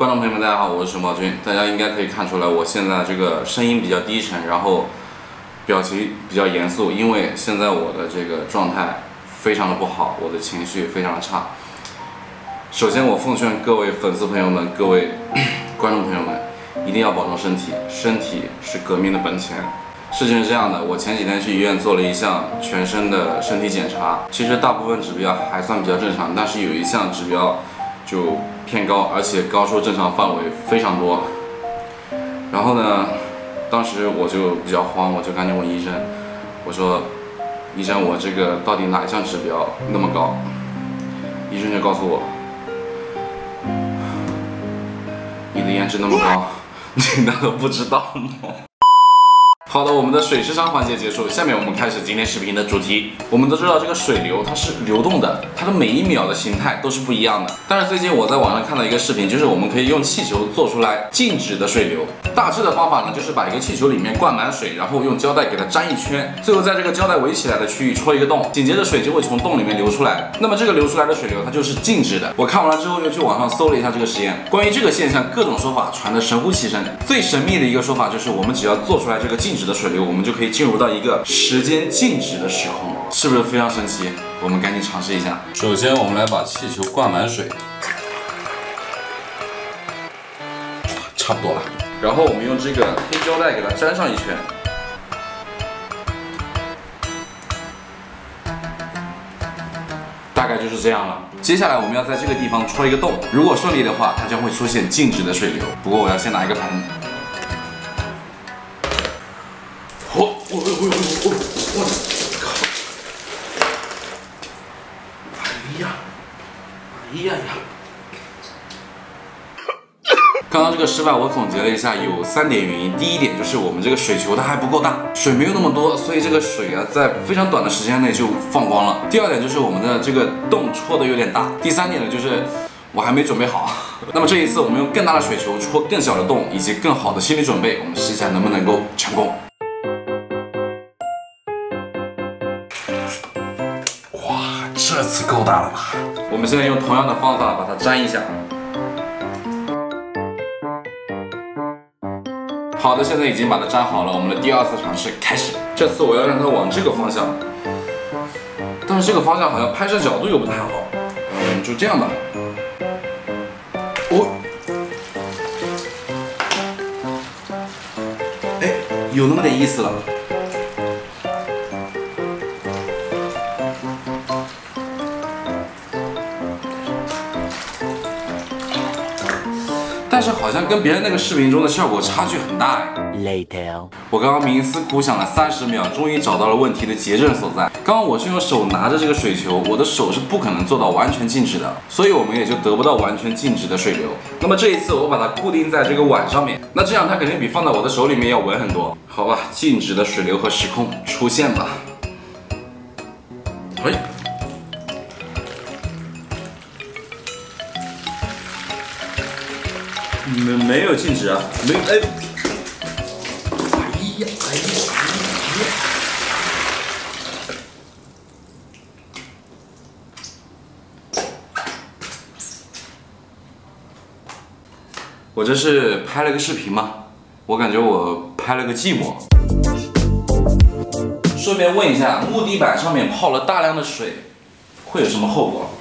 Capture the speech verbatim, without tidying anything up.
观众朋友们，大家好，我是熊宝军。大家应该可以看出来，我现在这个声音比较低沉，然后表情比较严肃，因为现在我的这个状态非常的不好，我的情绪非常的差。首先，我奉劝各位粉丝朋友们、各位观众朋友们，一定要保重身体，身体是革命的本钱。事情是这样的，我前几天去医院做了一项全身的身体检查，其实大部分指标还算比较正常，但是有一项指标就偏高，而且高出正常范围非常多。然后呢，当时我就比较慌，我就赶紧问医生，我说：“医生，我这个到底哪一项指标那么高？”医生就告诉我：“你的颜值那么高，你难道不知道吗？”好的，我们的水时长环节结束，下面我们开始今天视频的主题。我们都知道这个水流它是流动的，它的每一秒的形态都是不一样的。但是最近我在网上看到一个视频，就是我们可以用气球做出来静止的水流。大致的方法呢，就是把一个气球里面灌满水，然后用胶带给它粘一圈，最后在这个胶带围起来的区域戳一个洞，紧接着水就会从洞里面流出来。那么这个流出来的水流它就是静止的。我看完了之后又去网上搜了一下这个实验，关于这个现象各种说法传得神乎其神。最神秘的一个说法就是，我们只要做出来这个静止的水流，我们就可以进入到一个时间静止的时空，是不是非常神奇？我们赶紧尝试一下。首先，我们来把气球灌满水，差不多了。然后我们用这个黑胶带给它粘上一圈，大概就是这样了。接下来我们要在这个地方戳一个洞，如果顺利的话，它将会出现静止的水流。不过我要先拿一个盆。 我我我我我靠！哎呀，哎呀呀！刚刚这个失败我总结了一下，有三点原因。第一点就是我们这个水球它还不够大，水没有那么多，所以这个水啊在非常短的时间内就放光了。第二点就是我们的这个洞戳的有点大。第三点呢就是我还没准备好。那么这一次我们用更大的水球戳更小的洞，以及更好的心理准备，我们试一下能不能够成功。 这次够大了吧？我们现在用同样的方法把它粘一下。好的，现在已经把它粘好了。我们的第二次尝试开始。这次我要让它往这个方向，但是这个方向好像拍摄角度又不太好。嗯，就这样吧。哦，哎，有那么点意思了。 但是好像跟别人那个视频中的效果差距很大哎。Later， 我刚刚冥思苦想了三十秒，终于找到了问题的结症所在。刚刚我是用手拿着这个水球，我的手是不可能做到完全静止的，所以我们也就得不到完全静止的水流。那么这一次我把它固定在这个碗上面，那这样它肯定比放在我的手里面要稳很多。好吧，静止的水流和时空出现吧。哎。 没没有静止啊，没有哎，哎呀哎呀哎呀！我这是拍了个视频吗？我感觉我拍了个寂寞。顺便问一下，木地板上面泡了大量的水，会有什么后果？